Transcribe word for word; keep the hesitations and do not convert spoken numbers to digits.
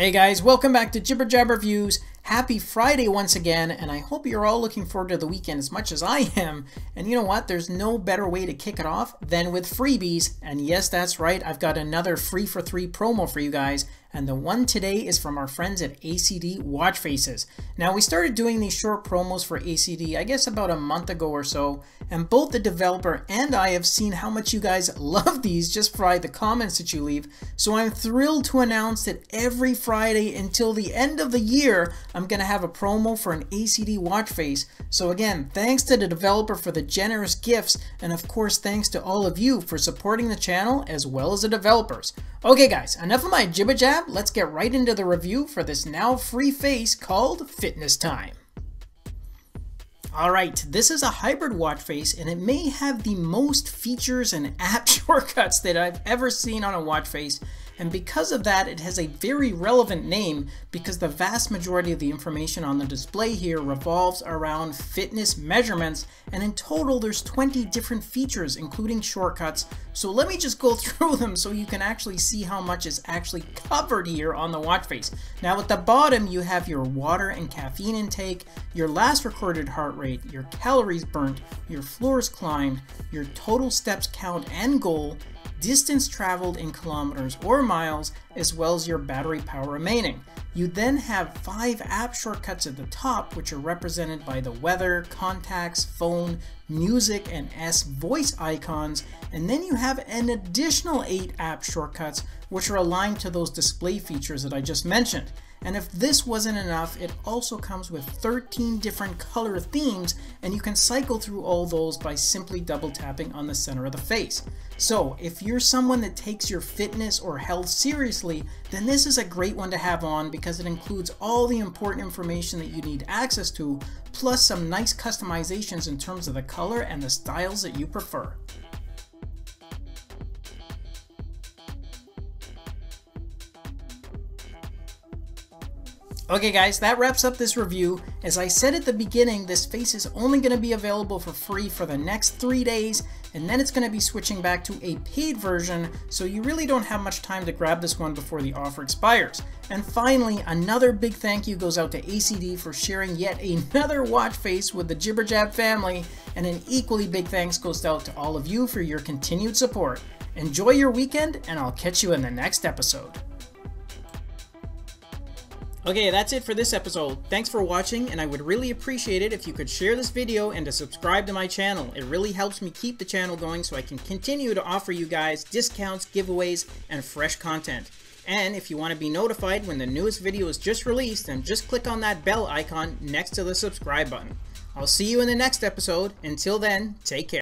Hey guys, welcome back to Jibber Jab Reviews. Happy Friday once again, and I hope you're all looking forward to the weekend as much as I am. And you know what? There's no better way to kick it off than with freebies. And yes, that's right, I've got another free for three promo for you guys. And the one today is from our friends at A C D Watch Faces. Now, we started doing these short promos for A C D, I guess about a month ago or so, and both the developer and I have seen how much you guys love these just by the comments that you leave. So I'm thrilled to announce that every Friday until the end of the year, I'm gonna have a promo for an A C D watch face. So again, thanks to the developer for the generous gifts, and of course, thanks to all of you for supporting the channel as well as the developers. Okay guys, enough of my jibber jab. Let's get right into the review for this now free face called Fitness Time. Alright, this is a hybrid watch face, and it may have the most features and app shortcuts that I've ever seen on a watch face, and because of that it has a very relevant name, because the vast majority of the information on the display here revolves around fitness measurements, and in total there's twenty different features including shortcuts. So let me just go through them so you can actually see how much is actually covered here on the watch face. Now at the bottom you have your water and caffeine intake, your last recorded heart rate, your calories burnt, your floors climbed, your total steps count and goal, distance traveled in kilometers or miles, as well as your battery power remaining. You then have five app shortcuts at the top, which are represented by the weather, contacts, phone, music, and S voice icons, and then you have an additional eight app shortcuts, which are aligned to those display features that I just mentioned. And if this wasn't enough, it also comes with thirteen different color themes, and you can cycle through all those by simply double tapping on the center of the face. So if you're someone that takes your fitness or health seriously, then this is a great one to have on, because it includes all the important information that you need access to, plus some nice customizations in terms of the color and the styles that you prefer. Okay guys, that wraps up this review. As I said at the beginning, this face is only going to be available for free for the next three days, and then it's going to be switching back to a paid version, so you really don't have much time to grab this one before the offer expires. And finally, another big thank you goes out to A C D for sharing yet another watch face with the Jibber Jab family, and an equally big thanks goes out to all of you for your continued support. Enjoy your weekend, and I'll catch you in the next episode. Okay, that's it for this episode. Thanks for watching, and I would really appreciate it if you could share this video and to subscribe to my channel. It really helps me keep the channel going so I can continue to offer you guys discounts, giveaways, and fresh content. And if you want to be notified when the newest video is just released, then just click on that bell icon next to the subscribe button. I'll see you in the next episode. Until then, take care.